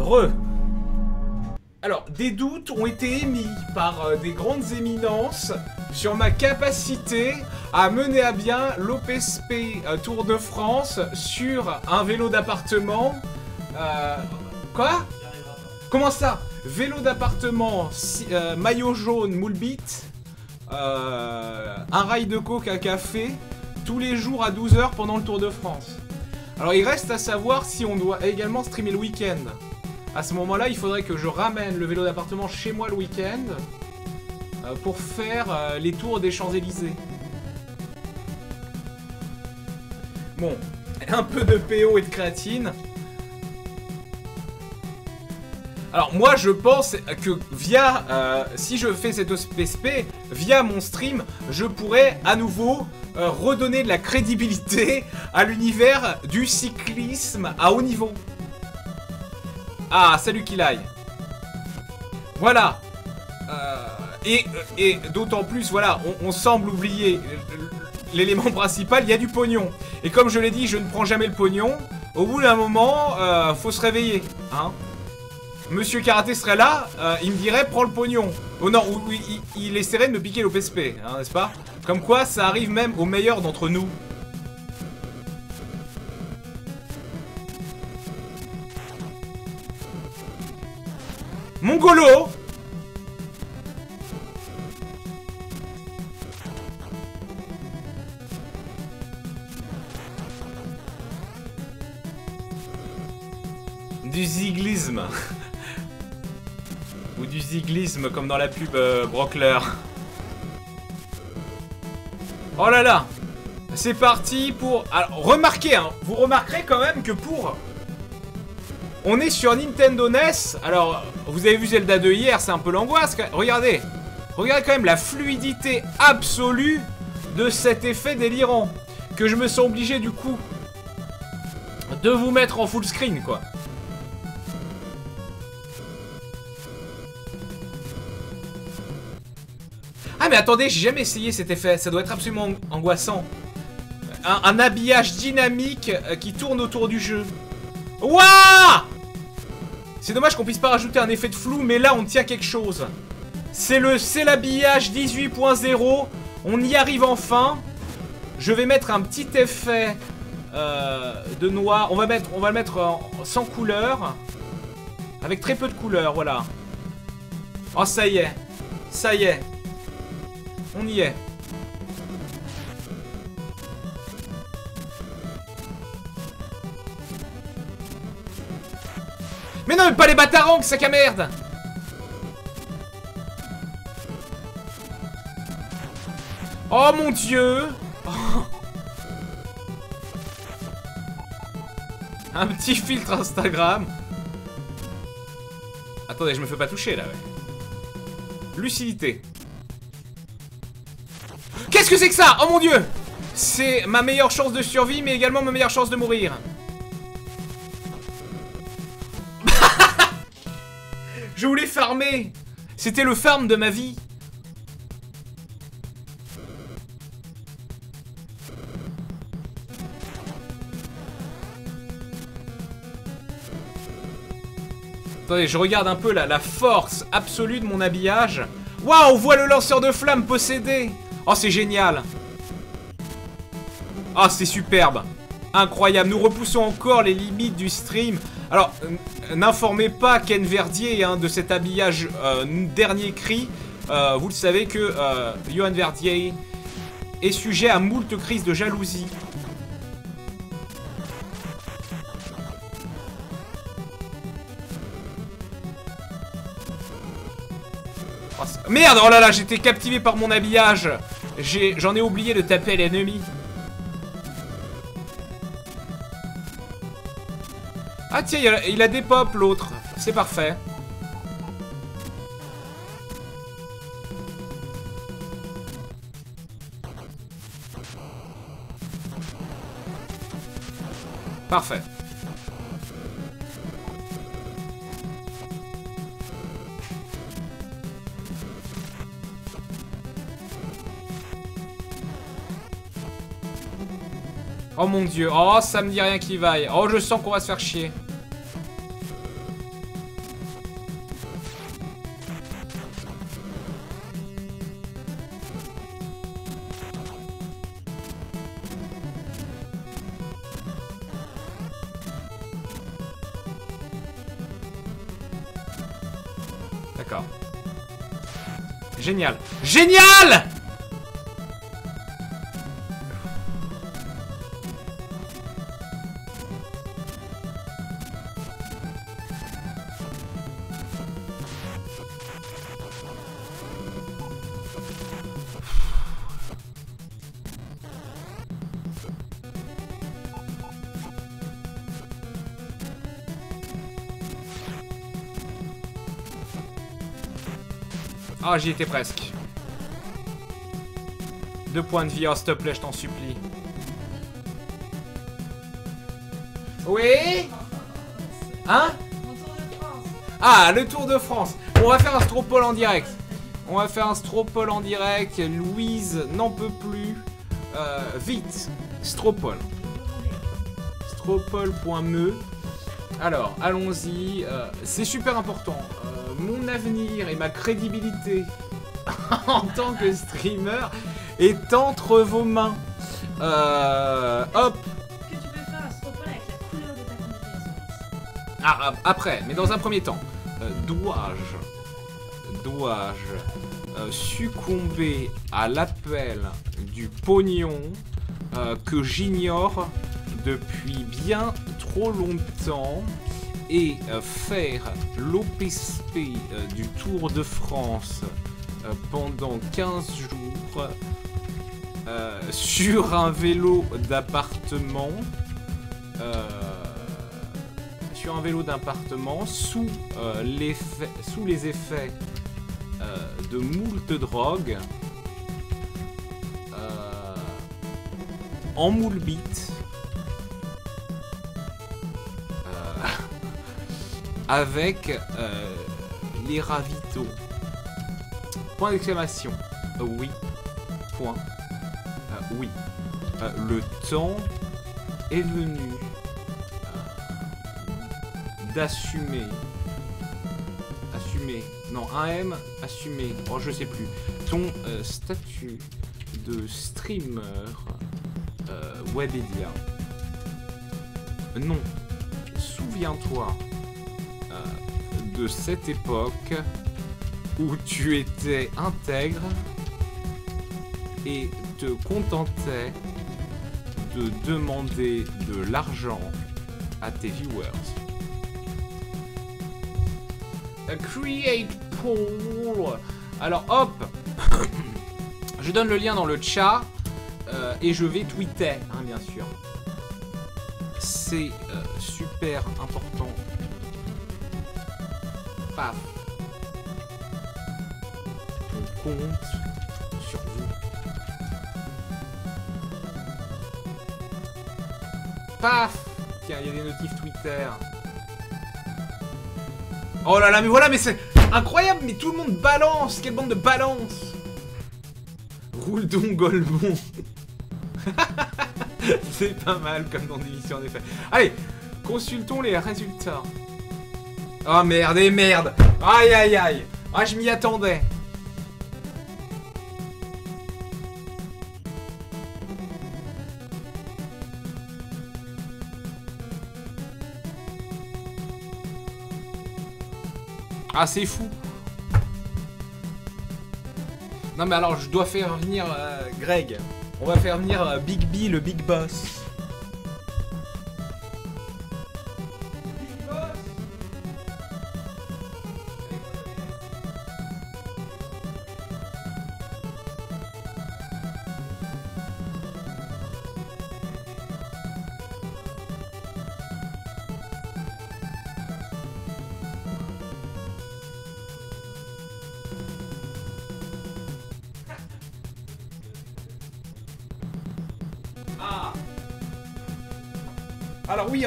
Re. Alors, des doutes ont été émis par des grandes éminences sur ma capacité à mener à bien l'OPSP Tour de France sur un vélo d'appartement. Quoi? Comment ça? Vélo d'appartement, maillot jaune, moule bite, un rail de coke à café, tous les jours à 12 h pendant le Tour de France. Alors il reste à savoir si on doit également streamer le week-end. À ce moment-là, il faudrait que je ramène le vélo d'appartement chez moi le week-end pour faire les tours des Champs-Élysées. Bon, un peu de PO et de créatine. Alors moi je pense que via, si je fais cette OPSP, via mon stream, je pourrais à nouveau redonner de la crédibilité à l'univers du cyclisme à haut niveau. Ah, salut Kilaï. Voilà. Et d'autant plus, voilà, on semble oublier l'élément principal, il y a du pognon. Et comme je l'ai dit, je ne prends jamais le pognon. Au bout d'un moment, faut se réveiller, hein. Monsieur Karaté serait là, il me dirait prends le pognon. Oh non, il essaierait de me piquer l'OPSP, hein, n'est-ce pas? Comme quoi, ça arrive même aux meilleurs d'entre nous. Mongolo! Du ziglisme. Ou du ziglisme comme dans la pub Brockler. Oh là là. C'est parti pour... Alors, remarquez, hein, vous remarquerez quand même que pour... On est sur Nintendo NES. Alors, vous avez vu Zelda 2 hier, c'est un peu l'angoisse. Regardez. Regardez quand même la fluidité absolue de cet effet délirant. Que je me sens obligé du coup de vous mettre en full screen, quoi. Ah mais attendez, j'ai jamais essayé cet effet, ça doit être absolument angoissant. Un habillage dynamique qui tourne autour du jeu. Wouah! C'est dommage qu'on puisse pas rajouter un effet de flou, mais là on tient quelque chose. C'est l'habillage 18.0, on y arrive enfin. Je vais mettre un petit effet de noir, on va le mettre sans couleur. Avec très peu de couleur, voilà. Oh ça y est, ça y est. On y est. Mais non, mais pas les batarangs, sac à merde. Oh mon dieu. Oh. Un petit filtre Instagram. Attendez, je me fais pas toucher là. Ouais. Lucidité. Qu'est-ce que c'est que ça? Oh mon dieu! C'est ma meilleure chance de survie, mais également ma meilleure chance de mourir. Je voulais farmer. C'était le farm de ma vie. Attendez, je regarde un peu la force absolue de mon habillage. Waouh, on voit le lanceur de flammes possédé. Oh c'est génial. Oh c'est superbe. Incroyable, nous repoussons encore les limites du stream. Alors n'informez pas Ken Verdier hein, de cet habillage dernier cri. Vous le savez que Yohan Verdier est sujet à moult crises de jalousie. Merde, oh là là, j'étais captivé par mon habillage. J'en ai oublié de taper l'ennemi. Ah tiens, il a des pops l'autre. C'est parfait. Parfait. Oh mon dieu, oh ça me dit rien qui vaille. Oh je sens qu'on va se faire chier. D'accord. Génial. Génial! Ah, j'y étais presque. 2 points de vie, oh s'il te plaît, je t'en supplie. Oui? Hein? Ah, le Tour de France. On va faire un Stropole en direct. On va faire un Stropole en direct. Louise n'en peut plus. Vite. Stropole. Stropole.me. Alors, allons-y. C'est super important. Mon avenir et ma crédibilité en tant que streamer est entre vos mains. Hop. Que tu peux faire un Stropole avec la couleur de ta combinaison. Ah, après, mais dans un premier temps, dois-je succomber à l'appel du pognon que j'ignore depuis bien trop longtemps ? Et faire l'OPSP du Tour de France pendant 15 jours sur un vélo d'appartement, sous les effets de moult drogue, en moule bite, avec les ravitaux. Point d'exclamation. Oui. Point. Oui. Le temps est venu d'assumer. Assumer. Non, un M. Assumer. Oh, je sais plus. Ton statut de streamer Webédia. Non. Souviens-toi de cette époque où tu étais intègre et te contentais de demander de l'argent à tes viewers. Create pool. Alors hop, je donne le lien dans le chat et je vais tweeter, hein, bien sûr. C'est super important. On compte sur vous. Paf! Tiens, il y a des notifs Twitter. Oh là là, mais voilà, mais c'est incroyable! Mais tout le monde balance! Quelle bande de balance! Roule donc, Golbon! C'est pas mal comme dans l'émission, en effet. Allez, consultons les résultats. Oh merde, et merde. Aïe, aïe, aïe. Ah, je m'y attendais. Ah, c'est fou. Non, mais alors, je dois faire venir Greg. On va faire venir Big B, le Big Boss.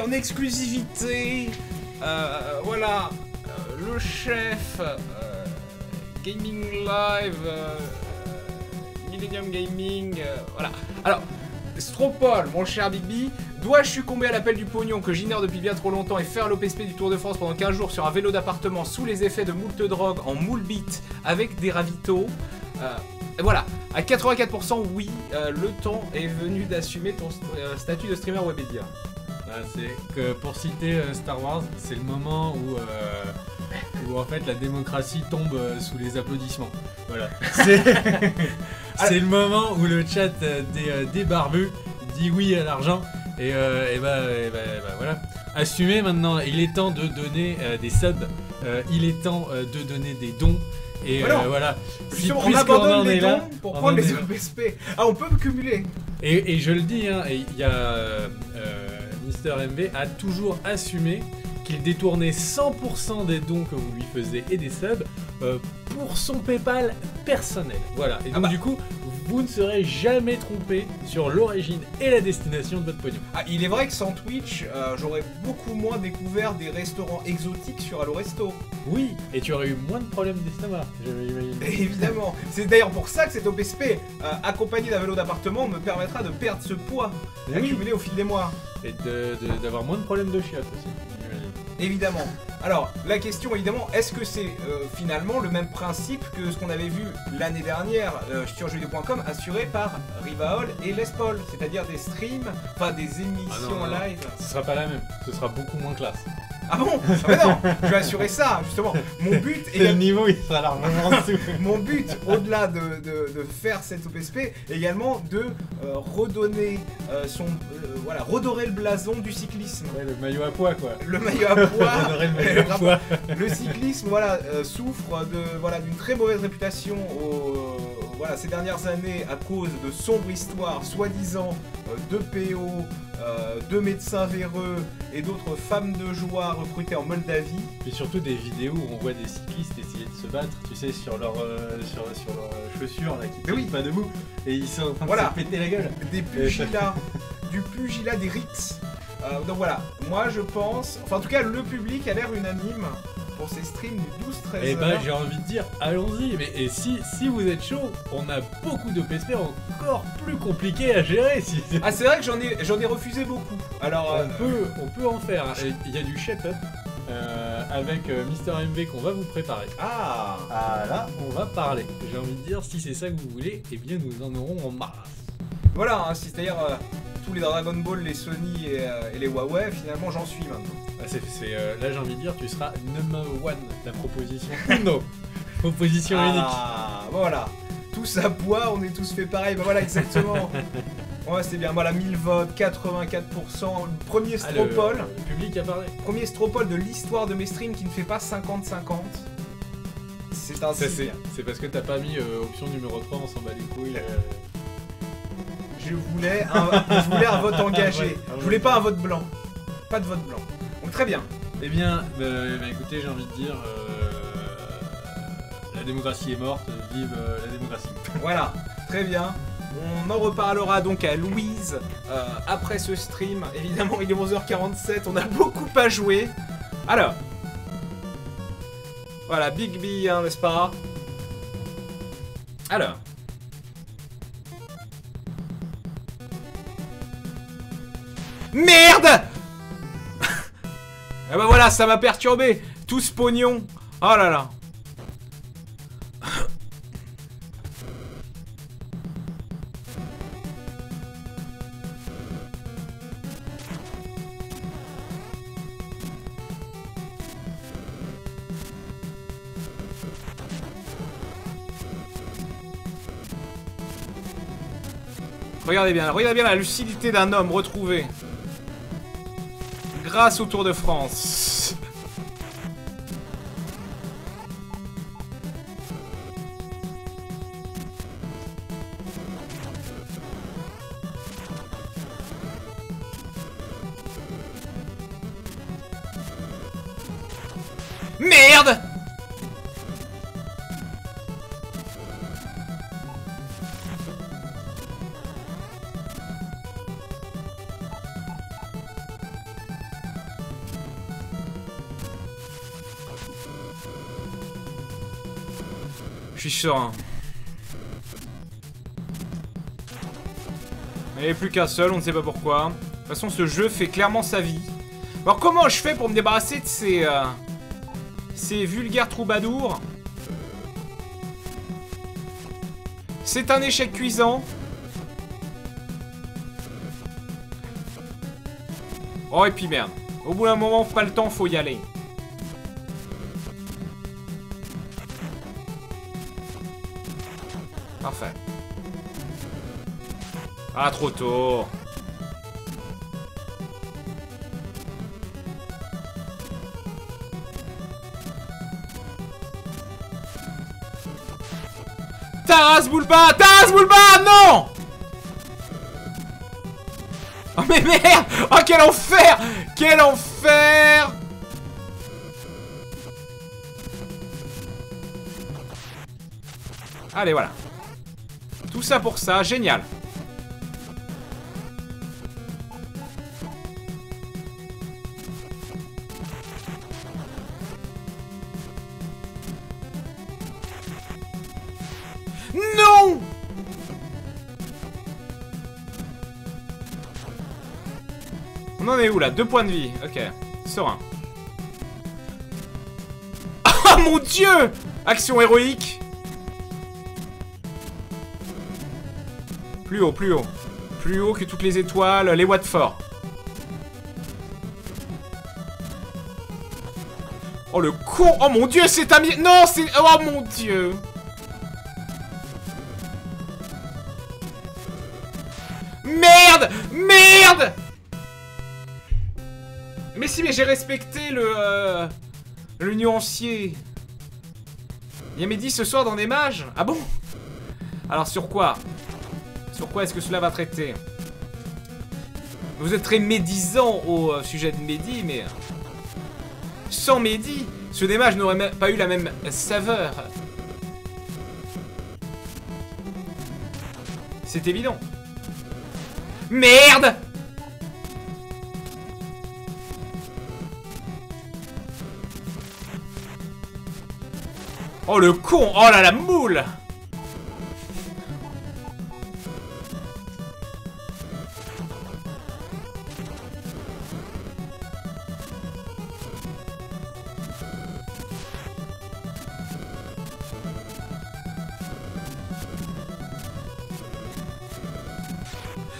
En exclusivité, voilà, le chef Gaming Live, Millennium Gaming, voilà. Alors, Stropole, mon cher Bigby, dois-je succomber à l'appel du pognon que j'ignore depuis bien trop longtemps et faire l'OPSP du Tour de France pendant 15 jours sur un vélo d'appartement sous les effets de moult drogue en moule bite avec des ravitaux, voilà, à 84% oui, le temps est venu d'assumer ton statut de streamer Webédia. C'est que pour citer Star Wars, c'est le moment où en fait la démocratie tombe sous les applaudissements. Voilà. C'est le moment où le chat des barbus dit oui à l'argent et voilà. Assumez maintenant, il est temps de donner des subs, il est temps de donner des dons. Et voilà. Si, on abandonne les dons pour prendre les OPSP. Ah, on peut cumuler. Et je le dis, hein, il y a Mister MV a toujours assumé qu'il détournait 100% des dons que vous lui faisiez et des subs pour son PayPal personnel. Voilà. Et donc du coup, vous ne serez jamais trompé sur l'origine et la destination de votre pognon. Ah, il est vrai que sans Twitch, j'aurais beaucoup moins découvert des restaurants exotiques sur Allo Resto. Oui, et tu aurais eu moins de problèmes d'estomac, j'imagine. Évidemment. C'est d'ailleurs pour ça que cet OPSP, accompagné d'un vélo d'appartement, me permettra de perdre ce poids accumulé au fil des mois. Et d'avoir moins de problèmes de chiottes aussi, j'imagine. Évidemment. Alors, la question, évidemment, est-ce que c'est finalement le même principe que ce qu'on avait vu l'année dernière sur jeuxvideo.com assuré par Rivaol et Les Paul, c'est-à-dire des streams, enfin des émissions live. Ce sera pas la même, ce sera beaucoup moins classe. Ah bon? Mais non, je vais assurer ça, justement. Mon but est... Le niveau, il sera largement en dessous. Mon but, au-delà de faire cette OPSP, est également de redonner son... voilà, redorer le blason du cyclisme. Ouais, le maillot à pois, quoi. Le maillot à pois. Redorer le maillot à pois. Le cyclisme, voilà, souffre d'une très mauvaise réputation ces dernières années à cause de sombres histoires, soi-disant, de PO... deux médecins véreux et d'autres femmes de joie recrutées en Moldavie. Et surtout des vidéos où on voit des cyclistes essayer de se battre, tu sais, sur leurs sur leurs chaussures là, qui ne tiennent pas debout. Et ils sont en train de se péter la gueule. Des pugilas, du pugilat des rixes. Donc voilà, moi je pense... Enfin en tout cas, le public a l'air unanime pour ces streams du 12-13. Eh ben j'ai envie de dire, allons-y. Et si vous êtes chaud, on a beaucoup de PSP encore plus compliqués à gérer. Si... Ah c'est vrai que j'en ai refusé beaucoup. Alors on peut en faire. Il y a du shape-up avec Mister MV qu'on va vous préparer. Ah là, on va parler. J'ai envie de dire, si c'est ça que vous voulez, eh bien nous en aurons en masse. Voilà, hein, c'est-à-dire tous les Dragon Ball, les Sony et les Huawei, finalement j'en suis maintenant. Là j'ai envie de dire, tu seras number one, la proposition uno, proposition unique. Ah voilà, tous à poids, on est tous fait pareil, ben voilà exactement. Ouais c'est bien, voilà 1000 votes, 84%, le premier Stropole. Ah, le public a parlé. Premier Stropole de l'histoire de mes streams qui ne fait pas 50-50. C'est un signe. C'est parce que t'as pas mis option numéro 3, on s'en bat les couilles. Je voulais un vote engagé, je voulais pas un vote blanc, pas de vote blanc. Très bien. Eh bien, écoutez, j'ai envie de dire, la démocratie est morte, vive la démocratie. Voilà, très bien. On en reparlera donc à Louise après ce stream. Évidemment, il est 11h47, on a beaucoup à jouer. Alors, voilà, Big B, hein, n'est-ce pas? Alors. Merde! Eh ben voilà, ça m'a perturbé. Tout ce pognon. Oh là là. Regardez bien la lucidité d'un homme retrouvé. Grâce au Tour de France. Merde! Je suis serein. Il n'y a plus qu'un seul, on ne sait pas pourquoi. De toute façon, ce jeu fait clairement sa vie. Alors, comment je fais pour me débarrasser de ces vulgaires troubadours? C'est un échec cuisant. Oh, et puis merde. Au bout d'un moment, pas le temps, faut y aller. Parfait. Ah, trop tôt. Taras Boulba, non! Oh mais merde! Oh quel enfer! Quel enfer! Allez voilà. Tout ça pour ça, génial. On en est où là? 2 points de vie, ok, serein. Ah mon dieu! Action héroïque! Plus haut, plus haut. Plus haut que toutes les étoiles, les Watford. Oh le con! Oh mon dieu, c'est un... Non, c'est... Oh mon dieu! Merde! Merde! Mais si, mais j'ai respecté le nuancier. Il y a midi ce soir dans des mages. Ah bon? Alors sur quoi? Sur quoi est-ce que cela va traiter? Vous êtes très médisant au sujet de Mehdi, mais... Sans Mehdi, ce des mages n'aurait pas eu la même saveur. C'est évident. Merde! Oh le con! Oh là la moule!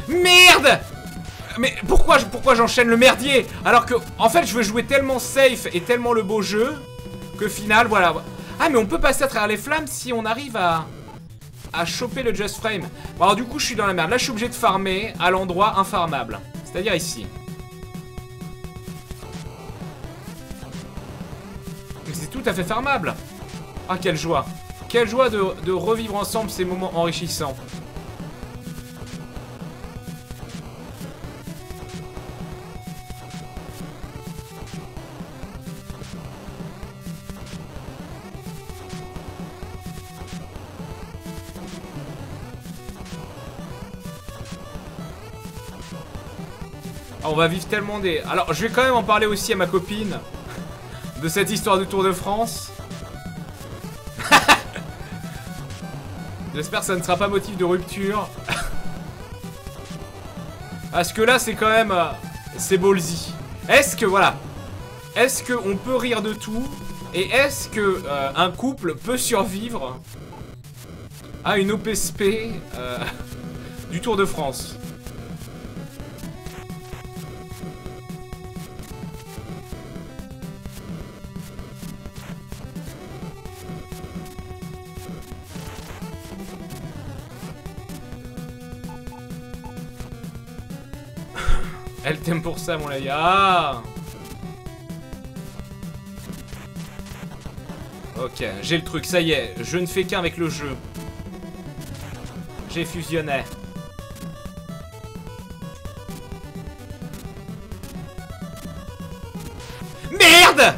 Merde! Mais pourquoi j'enchaîne le merdier? Alors que, en fait, je veux jouer tellement safe et tellement le beau jeu que final, voilà. Ah mais on peut passer à travers les flammes si on arrive à choper le Just Frame. Bon, alors du coup je suis dans la merde. Là je suis obligé de farmer à l'endroit infarmable. C'est-à-dire ici. C'est tout à fait farmable. Ah quelle joie. Quelle joie de revivre ensemble ces moments enrichissants. On va vivre tellement des... Alors, je vais quand même en parler aussi à ma copine de cette histoire du Tour de France. J'espère que ça ne sera pas motif de rupture. Parce que là, c'est quand même... C'est ballsy. Est-ce que, voilà... Est-ce qu'on peut rire de tout? Et est-ce que un couple peut survivre à une OPSP du Tour de France? Elle t'aime pour ça, mon laya. Ah ok, j'ai le truc, ça y est. Je ne fais qu'un avec le jeu. J'ai fusionné. Merde!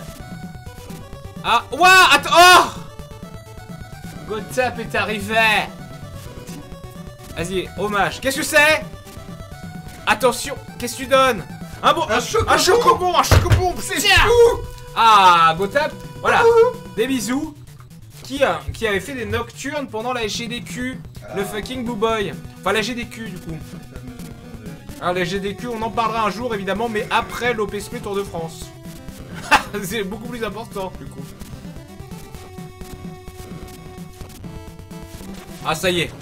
Ah, ouah, attends, oh! Gotap est arrivé. Vas-y, hommage. Qu'est-ce que c'est? Attention, qu'est-ce que tu donnes? Un bon, un chocobon, c'est tout. Ah, Gotap, voilà, des bisous. Qui avait fait des nocturnes pendant la GDQ, le fucking Blue Boy. Enfin la GDQ du coup. Alors la GDQ, on en parlera un jour évidemment, mais après l'OPSP Tour de France. C'est beaucoup plus important du coup. Ah ça y est,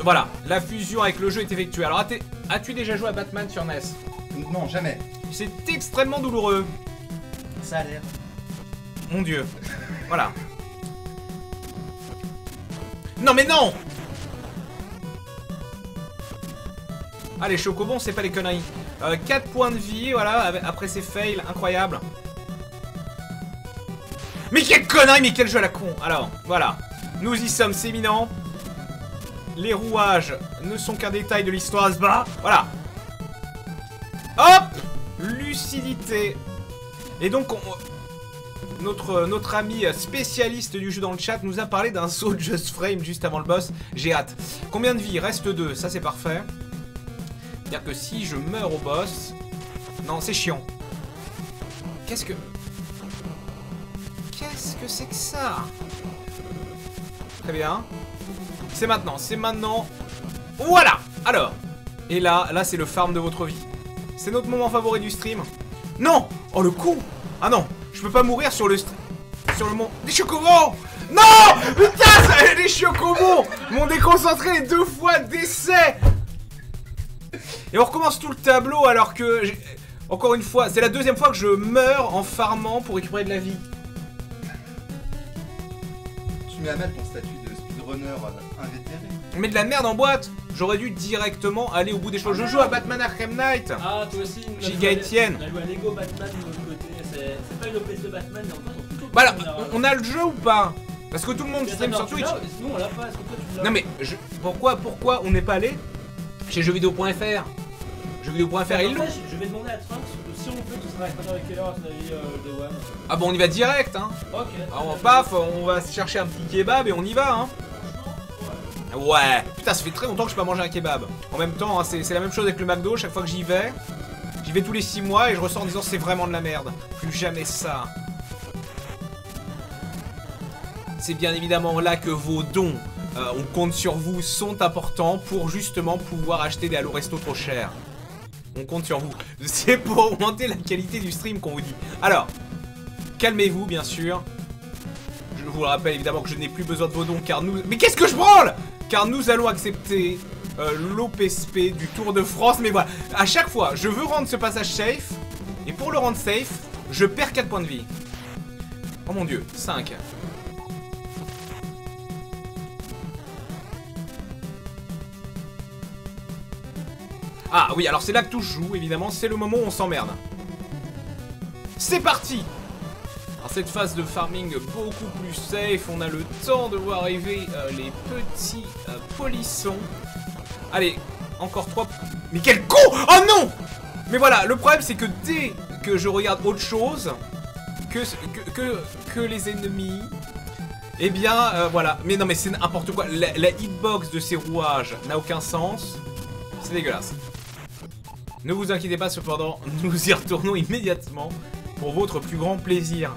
voilà, la fusion avec le jeu est effectuée. Alors as-tu déjà joué à Batman sur NES? Non, jamais. C'est extrêmement douloureux. Ça a l'air. Mon dieu. Voilà. Non mais non. Ah les chocobons, c'est pas les conneries. 4 points de vie, voilà, après ces fails, incroyable. Mais quelle connerie, mais quel jeu à la con. Alors, voilà, nous y sommes, c'est imminent. Les rouages ne sont qu'un détail de l'histoire à ce bas. Voilà. Hop. Lucidité. Et donc, notre ami spécialiste du jeu dans le chat nous a parlé d'un saut Just Frame juste avant le boss. J'ai hâte. Combien de vie? Reste 2, ça c'est parfait. C'est-à-dire que si je meurs au boss... Non, c'est chiant. Qu'est-ce que c'est que ça? Très bien. C'est maintenant, c'est maintenant. Voilà. Alors. Et là, là c'est le farm de votre vie. C'est notre moment favori du stream. Non. Oh le con. Ah non, je peux pas mourir sur le... Sur le mont... Des chocobons. Non. Putain, les chocobons m'ont déconcentré les 2 fois d'essai. Et on recommence tout le tableau alors que... Encore une fois, c'est la 2e fois que je meurs en farmant pour récupérer de la vie. Tu mets à mettre ton statut de speedrunner invétéré. Mais de la merde en boîte. J'aurais dû directement aller au bout des choses. Je joue à Batman Arkham Knight. Ah, toi aussi. Giga Etienne. On a joué à Lego Batman de l'autre côté. C'est pas une OPSP de Batman, mais en fait, on peut... Bah, on a le jeu ou pas? Parce que tout le monde stream sur Twitch. Nous, on l'a pas. Est-ce que toi, tu l'as? Non, mais pourquoi on n'est pas allé chez jeuxvideo.fr? Jeuxvideo.fr, il loue. Je vais demander à Trunks si on peut, tu seras à quelle heure à ton avis de WAM. Ah bon, on y va direct, hein. Ok. Alors, paf, on va chercher un petit kebab et on y va, hein. Franchement, ouais. Putain, ça fait très longtemps que je n'ai pas mangé un kebab. En même temps, hein, c'est la même chose avec le McDo, chaque fois que j'y vais tous les 6 mois et je ressors en disant c'est vraiment de la merde. Plus jamais ça. C'est bien évidemment là que vos dons... on compte sur vous, sont importants pour justement pouvoir acheter des Allo Resto trop chers. On compte sur vous. C'est pour augmenter la qualité du stream qu'on vous dit. Alors, calmez-vous bien sûr. Je vous le rappelle évidemment que je n'ai plus besoin de vos dons car nous... Mais qu'est-ce que je branle? Car nous allons accepter l'OPSP du Tour de France. Mais voilà, à chaque fois, je veux rendre ce passage safe. Et pour le rendre safe, je perds 4 points de vie. Oh mon dieu, 5. Ah oui, alors c'est là que tout joue, évidemment, c'est le moment où on s'emmerde. C'est parti! Alors cette phase de farming beaucoup plus safe, on a le temps de voir arriver les petits polissons. Allez, encore 3... Mais quel con! Oh non! Mais voilà, le problème c'est que dès que je regarde autre chose que les ennemis... Eh bien, voilà. Mais non mais c'est n'importe quoi, la hitbox de ces rouages n'a aucun sens. C'est dégueulasse. Ne vous inquiétez pas cependant, nous y retournons immédiatement pour votre plus grand plaisir.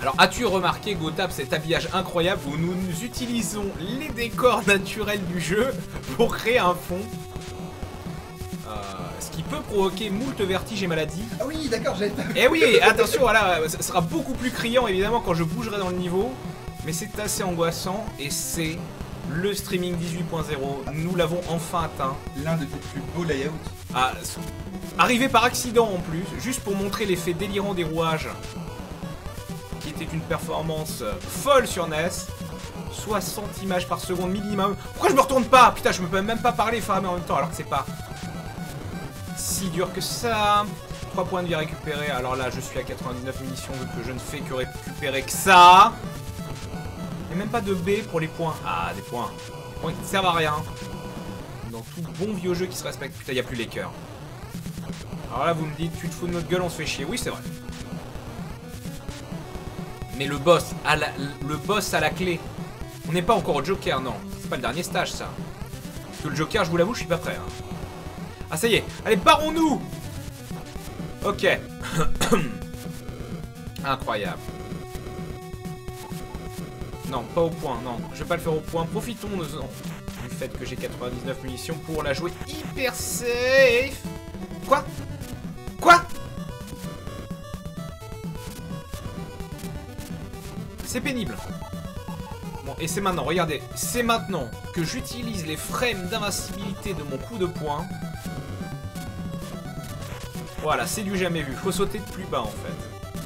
Alors as-tu remarqué, Gotab, cet habillage incroyable où nous utilisons les décors naturels du jeu pour créer un fond, ce qui peut provoquer moult vertiges et maladies. Ah oui d'accord, j'ai... Eh oui, attention, voilà, ça sera beaucoup plus criant évidemment quand je bougerai dans le niveau. Mais c'est assez angoissant et c'est... Le streaming 18.0, nous l'avons enfin atteint. L'un de tes plus beaux layouts. Ah, arrivé par accident en plus, juste pour montrer l'effet délirant des rouages, qui était une performance folle sur NES. 60 images par seconde minimum. Pourquoi je me retourne pas? Putain, je me peux même pas parler et farmer en même temps alors que c'est pas si dur que ça. 3 points de vie récupérés. Alors là, je suis à 99 munitions, donc je ne fais que récupérer que ça. Même pas de B pour les points. Ah, des points. Des points qui ne servent à rien. Dans tout bon vieux jeu qui se respecte. Putain, il n'y a plus les cœurs. Alors là, vous me dites, tu te fous de notre gueule, on se fait chier. Oui, c'est vrai. Mais le boss à la clé. On n'est pas encore au Joker, non. C'est pas le dernier stage, ça. Parce que le Joker, je vous l'avoue, je suis pas prêt. Hein. Ah, ça y est. Allez, barrons-nous. Ok. Incroyable. Non, pas au point, non, je vais pas le faire au point. Profitons du fait que j'ai 99 munitions pour la jouer hyper safe. Quoi? Quoi? C'est pénible. Bon, et c'est maintenant, regardez, c'est maintenant que j'utilise les frames d'invincibilité de mon coup de poing Voilà, c'est du jamais vu. Faut sauter de plus bas en fait.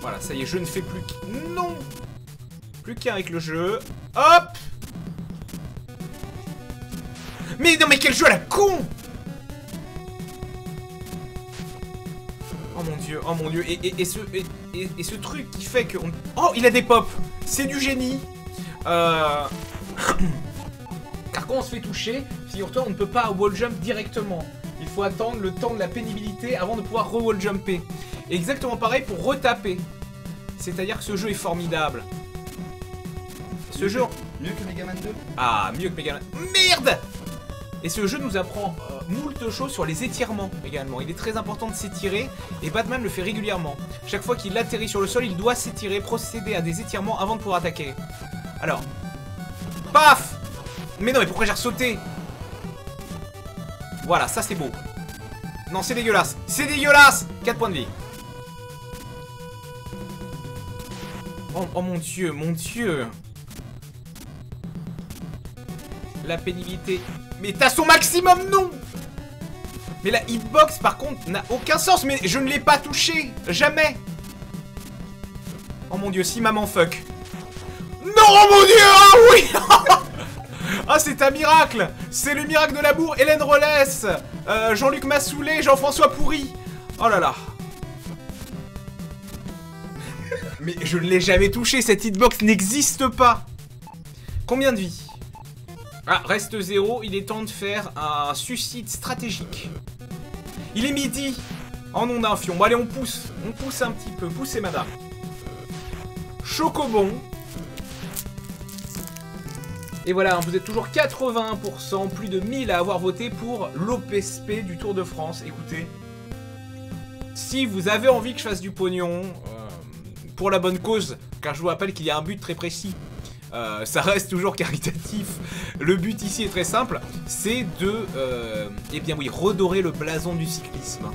Voilà, ça y est, je ne fais plus qu'un... Non! Plus qu'un avec le jeu. Hop! Mais non, mais quel jeu à la con! Oh mon dieu, et ce truc qui fait que... On... Oh, il a des pops! C'est du génie! Car quand on se fait toucher, figure-toi, on ne peut pas wall-jump directement. Il faut attendre le temps de la pénibilité avant de pouvoir re-wall-jumper. Exactement pareil pour retaper. C'est-à-dire que ce jeu est formidable. Ce jeu... Mieux que Mega Man 2. Ah, mieux que Mega Man... Merde! Et ce jeu nous apprend moult choses sur les étirements également. Il est très important de s'étirer et Batman le fait régulièrement. Chaque fois qu'il atterrit sur le sol, il doit s'étirer, procéder à des étirements avant de pouvoir attaquer. Alors... Paf! Mais non, mais pourquoi j'ai ressauté? Voilà, ça c'est beau. Non, c'est dégueulasse. C'est dégueulasse! 4 points de vie. Oh, oh mon dieu, mon dieu. La pénibilité... Mais t'as son maximum, non! Mais la hitbox, par contre, n'a aucun sens. Mais je ne l'ai pas touché. Jamais. Oh mon dieu, si maman fuck. Non, oh mon dieu! Ah oui! Ah, c'est un miracle! C'est le miracle de l'amour. Hélène Rollès, Jean-Luc Massoulet, Jean-François Pourri. Oh là là. Mais je ne l'ai jamais touché, cette hitbox n'existe pas. Combien de vie? Ah, reste 0, il est temps de faire un suicide stratégique. Il est midi. Oh non d'un fion, bon, allez on pousse un petit peu, poussez madame. Chocobon. Et voilà, vous êtes toujours 81%, plus de 1000 à avoir voté pour l'OPSP du Tour de France. Écoutez, si vous avez envie que je fasse du pognon, pour la bonne cause, car je vous rappelle qu'il y a un but très précis. Ça reste toujours caritatif. Le but ici est très simple, c'est de, eh bien oui, redorer le blason du cyclisme.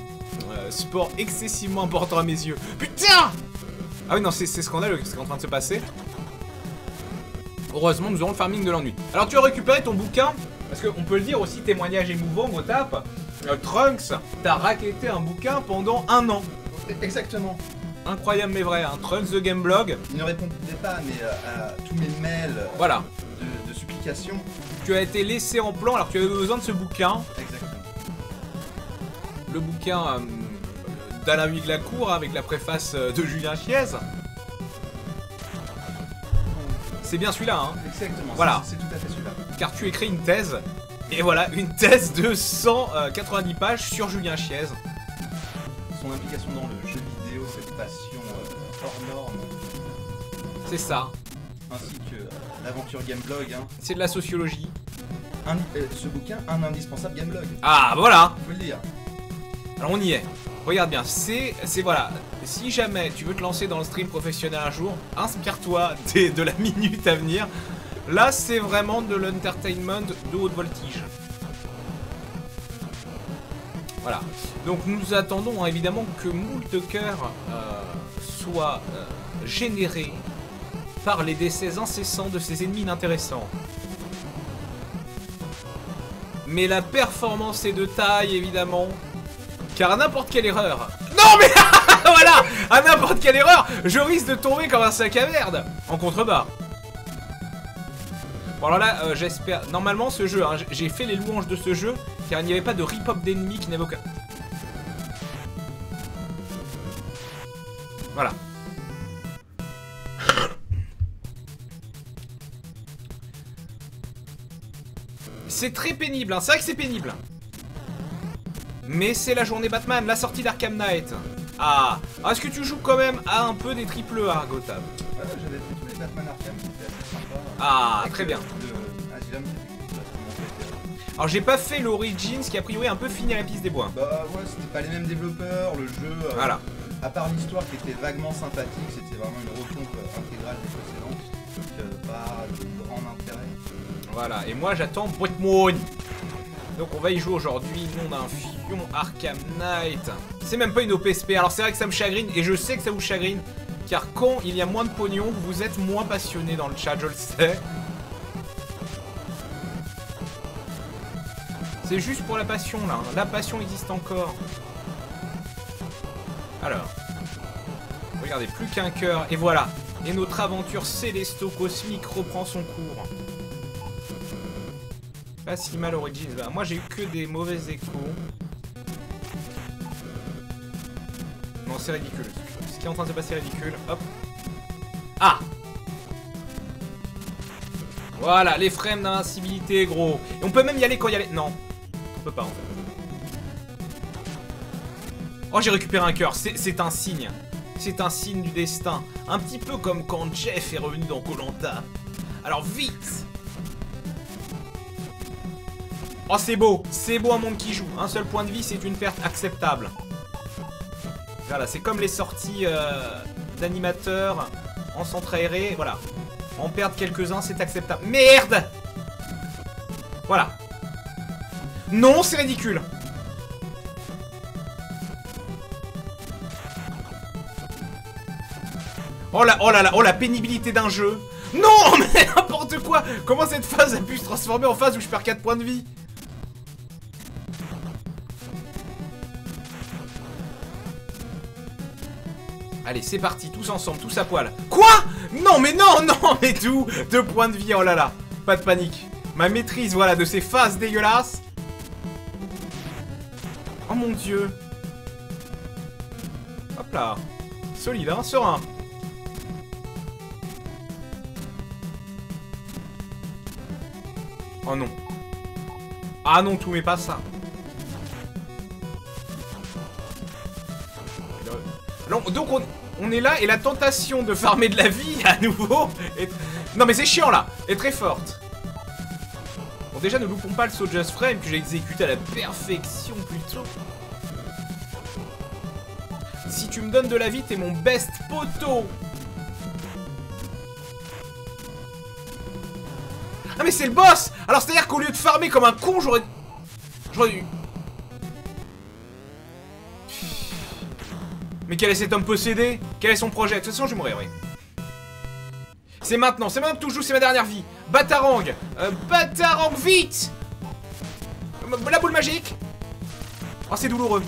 Sport excessivement important à mes yeux. Putain! Ah oui, non, c'est scandaleux ce qui est en train de se passer. Heureusement, nous aurons le farming de l'ennui. Alors, tu as récupéré ton bouquin, parce qu'on peut le dire aussi, témoignage émouvant, vos tapes. Trunks, t'as racketté un bouquin pendant 1 an. Exactement. Incroyable mais vrai, hein. Trunks de Gameblog. Il ne répondait pas mais, à tous mes mails voilà. de supplications. Tu as été laissé en plan, alors tu avais besoin de ce bouquin. Exactement. Le bouquin d'Alain Huyglacourt avec la préface de Julien Chiez. C'est bien celui-là, hein. Exactement, voilà. C'est tout à fait celui-là. Car tu écris une thèse, et voilà, une thèse de 190 pages sur Julien Chiez. Son implication dans le jeu. Cette passion hors norme. C'est ça. Ainsi que l'aventure Gameblog. Hein. C'est de la sociologie. Ce bouquin, un indispensable Gameblog. Ah, voilà. Faut le dire. Alors on y est. Regarde bien, voilà. Si jamais tu veux te lancer dans le stream professionnel un jour, inspire-toi de la minute à venir. Là, c'est vraiment de l'entertainment de haute voltige. Voilà, donc nous attendons hein, évidemment que moult cœurs soient générés par les décès incessants de ces ennemis inintéressants. Mais la performance est de taille évidemment, car à n'importe quelle erreur... Non mais voilà, à n'importe quelle erreur, je risque de tomber comme un sac à merde en contrebas. Bon alors là, j'espère... Normalement ce jeu, hein, j'ai fait les louanges de ce jeu, car il n'y avait pas de rip-hop d'ennemis qui n'avait aucun... Voilà. C'est très pénible, hein. C'est vrai que c'est pénible. Mais c'est la journée Batman, la sortie d'Arkham Knight. Ah, est-ce que tu joues quand même à un peu des triple A, Gotham? Voilà, j'avais fait tous les Batman Arkham. Ah, très bien. Alors j'ai pas fait l'Origins qui a priori un peu fini à la piste des bois. Bah ouais, c'était pas les mêmes développeurs, le jeu... voilà. À part l'histoire qui était vaguement sympathique, c'était vraiment une recompe intégrale des précédentes. Donc pas de grand intérêt. Voilà, et moi j'attends Batman. Donc on va y jouer aujourd'hui, nom d'un fion Arkham Knight. C'est même pas une OPSP, alors c'est vrai que ça me chagrine, et je sais que ça vous chagrine. Car quand il y a moins de pognon, vous êtes moins passionné dans le chat, je le sais. C'est juste pour la passion, là. La passion existe encore. Alors. Regardez, plus qu'un cœur. Et voilà. Et notre aventure célestocosmique reprend son cours. Pas si mal Origins. Bah, moi, j'ai eu que des mauvais échos. Non, c'est ridicule. Ce qui est en train de se passer est ridicule. Hop. Ah! Voilà, les frames d'invincibilité, gros. Et on peut même y aller quand il y a les... Non, on peut pas, en fait. Oh, j'ai récupéré un cœur. C'est un signe. C'est un signe du destin. Un petit peu comme quand Jeff est revenu dans Koh-Lanta. Alors, vite! Oh, c'est beau. C'est beau, un monde qui joue. Un seul point de vie, c'est une perte acceptable. Voilà, c'est comme les sorties d'animateurs en centre aéré. Voilà. En perdre quelques-uns, c'est acceptable. Merde! Voilà. Non, c'est ridicule. Oh la pénibilité d'un jeu. Non, mais n'importe quoi. Comment cette phase a pu se transformer en phase où je perds 4 points de vie? Allez, c'est parti, tous ensemble, tous à poil. Quoi? Non, mais non, non, mais tout. 2 points de vie, oh là là. Pas de panique. Ma maîtrise, voilà, de ces phases dégueulasses. Oh mon dieu. Hop là. Solide, hein, serein. Oh non. Ah non, tout, mais pas ça. Donc on est là et la tentation de farmer de la vie à nouveau est... Non mais c'est chiant là, est très forte. Bon déjà ne loupons pas le saut Just Frame que j'ai exécuté à la perfection plutôt. Si tu me donnes de la vie, t'es mon best poteau. Ah mais c'est le boss. Alors c'est à dire qu'au lieu de farmer comme un con, j'aurais dû... Mais quel est cet homme possédé? Quel est son projet? De toute façon, je vais mourir, oui. C'est maintenant, c'est maintenant que tout joue, c'est ma dernière vie. Batarang, Batarang, vite! La boule magique! Oh, c'est douloureux.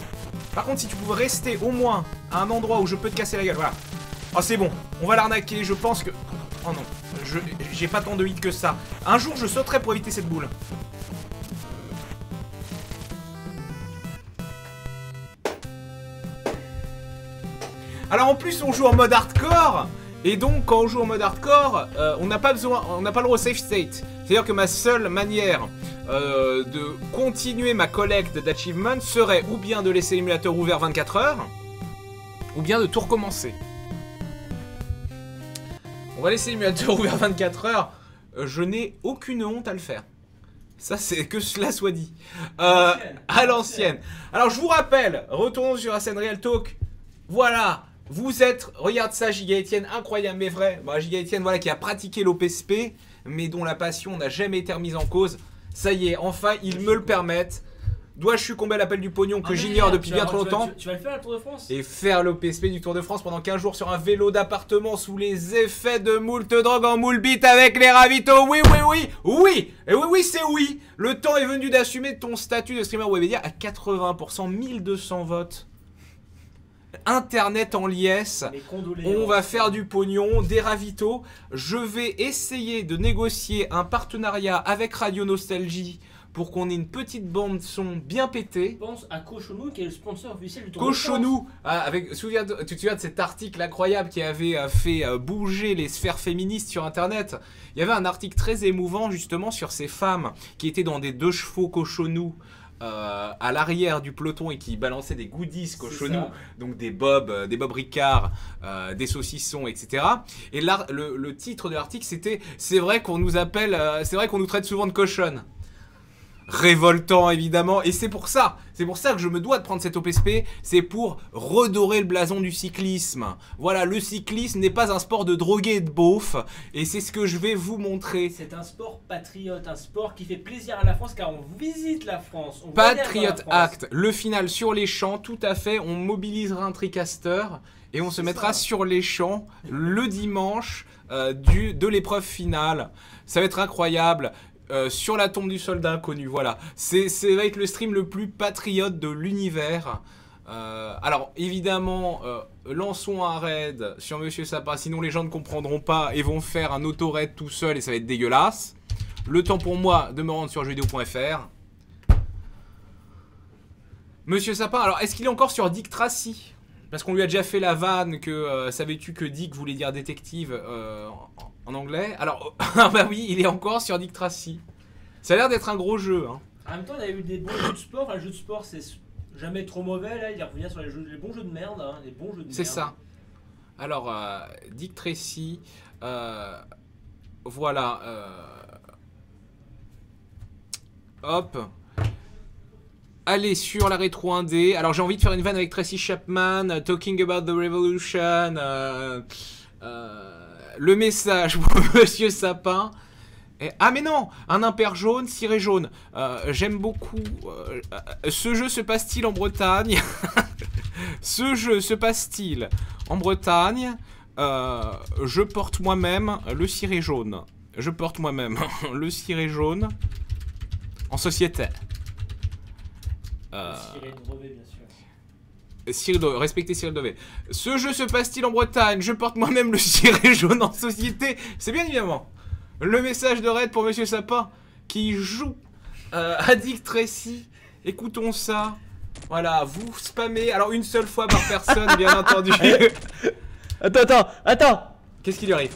Par contre, si tu pouvais rester au moins à un endroit où je peux te casser la gueule, voilà. Oh, c'est bon, on va l'arnaquer, je pense que... Oh non, j'ai pas tant de hits que ça. Un jour, je sauterai pour éviter cette boule. Alors en plus on joue en mode hardcore et donc quand on joue en mode hardcore on n'a pas besoin, on n'a pas le droit au safe state. C'est-à-dire que ma seule manière de continuer ma collecte d'achievements serait ou bien de laisser l'émulateur ouvert 24 heures ou bien de tout recommencer. On va laisser l'émulateur ouvert 24 heures, je n'ai aucune honte à le faire. Ça c'est que cela soit dit. À l'ancienne. Alors je vous rappelle, retournons sur la scène Real Talk. Voilà. Vous êtes, regarde ça, Giga Etienne, incroyable mais vrai. Bon, Giga Etienne, voilà, qui a pratiqué l'OPSP, mais dont la passion n'a jamais été remise en cause. Ça y est, enfin, ils me le permettent. Dois-je succomber à l'appel du pognon que j'ignorais depuis bien trop longtemps? Tu vas le faire, le Tour de France? Et faire l'OPSP du Tour de France pendant 15 jours sur un vélo d'appartement sous les effets de moult drogue en moule bite avec les ravitaux. Oui, oui, oui, oui. Et oui, oui, c'est oui. Le temps est venu d'assumer ton statut de streamer Webédia à 80%, 1200 votes. Internet en liesse, on va faire du pognon, des ravitaux. Je vais essayer de négocier un partenariat avec Radio Nostalgie pour qu'on ait une petite bande son bien pétée. Je pense à Cochonou qui est le sponsor officiel du Tour de France. Cochonou, avec, tu te souviens de cet article incroyable qui avait fait bouger les sphères féministes sur Internet? Il y avait un article très émouvant justement sur ces femmes qui étaient dans des 2 chevaux Cochonou. À l'arrière du peloton et qui balançait des goodies cochonous, donc des bobs Ricard, des saucissons, etc. Et là, le titre de l'article c'était « C'est vrai qu'on nous appelle, c'est vrai qu'on nous traite souvent de cochonnes ». Révoltant évidemment, et c'est pour ça que je me dois de prendre cette OPSP, c'est pour redorer le blason du cyclisme. Voilà, le cyclisme n'est pas un sport de drogués et de beaufs, et c'est ce que je vais vous montrer. C'est un sport patriote, un sport qui fait plaisir à la France car on visite la France. On Patriot la France. Act, le final sur les champs, tout à fait, on mobilisera un tricaster et on se mettra sur les champs le dimanche de l'épreuve finale. Ça va être incroyable. sur la tombe du soldat inconnu. Voilà, ça va être le stream le plus patriote de l'univers. Alors évidemment, lançons un raid sur Monsieur Sapin, sinon les gens ne comprendront pas et vont faire un auto-raid tout seul et ça va être dégueulasse. Le temps pour moi de me rendre sur jeuxvideo.fr. Monsieur Sapin, alors est-ce qu'il est encore sur Dick Tracy? Parce qu'on lui a déjà fait la vanne que savais-tu que Dick voulait dire détective en anglais? Alors bah oui, il est encore sur Dick Tracy. Ça a l'air d'être un gros jeu, hein. En même temps, on a eu des bons jeux de sport. Enfin, le jeu de sport c'est jamais trop mauvais, là, il revient sur les bons jeux de merde, hein, les bons jeux de merde. C'est ça. Alors, Dick Tracy, voilà. Hop. Allez, sur la rétro indé. Alors, j'ai envie de faire une vanne avec Tracy Chapman, Talking About the Revolution, le message pour Monsieur Sapin. Et, ah mais non, un impair jaune, ciré jaune. J'aime beaucoup. Ce jeu se passe-t-il en Bretagne? Ce jeu se passe-t-il en Bretagne? Je porte moi-même le ciré jaune. Je porte moi-même le ciré jaune en société. Cyril Devet, bien sûr. Respectez Cyril Devet. Ce jeu se passe-t-il en Bretagne? Je porte moi-même le ciré jaune en société. C'est bien évidemment le message de raid pour Monsieur Sapin qui joue à Dick Tracy. Écoutons ça. Voilà, vous spammez. Alors une seule fois par personne, bien entendu. Attends. Qu'est-ce qui lui arrive?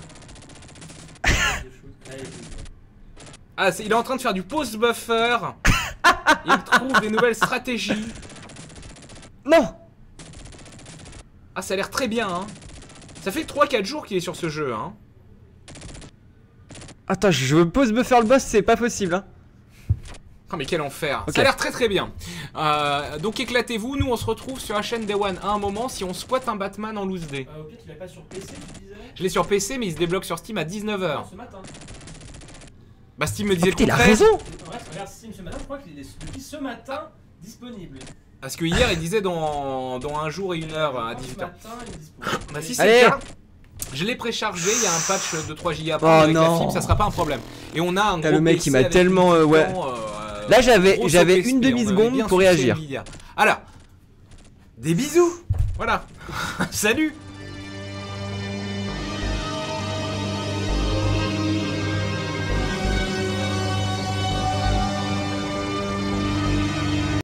Ah, il est en train de faire du pause buffer. Il trouve des nouvelles stratégies. Non. Ah, ça a l'air très bien, hein. Ça fait 3-4 jours qu'il est sur ce jeu, hein. Attends, je veux pause buffer le boss, c'est pas possible, hein. Ah mais quel enfer, okay. Ça a l'air très bien. Donc éclatez-vous, nous on se retrouve sur la chaîne Day One à un moment si on squatte un Batman en loose day. Au pire, tu l'as pas sur PC, tu disais? Je l'ai sur PC mais il se débloque sur Steam à 19h. Ce matin. Bah Steam me disait le contraire. Il a raison. Regarde Steam ce matin, je crois qu'il est depuis ce matin disponible. Parce que hier il disait dans un jour et une heure à 18h. Bah si c'est le cas. Je l'ai préchargé, il y a un patch de 3 Go avec la fibre, ça sera pas un problème. Et on a un gros le mec qui m'a tellement ouais. Là j'avais une demi-seconde pour réagir. Alors, des bisous. Voilà. Salut.